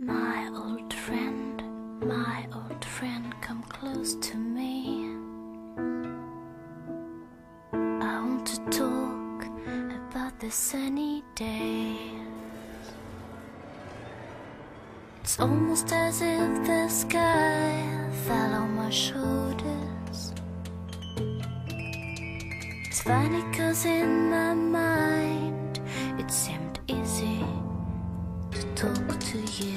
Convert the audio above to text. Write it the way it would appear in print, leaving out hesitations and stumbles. my old friend, come close to me. I want to talk about the sunny days. It's almost as if the sky fell on my shoulders. It's funny 'cause in my mind it seemed easy to talk to you.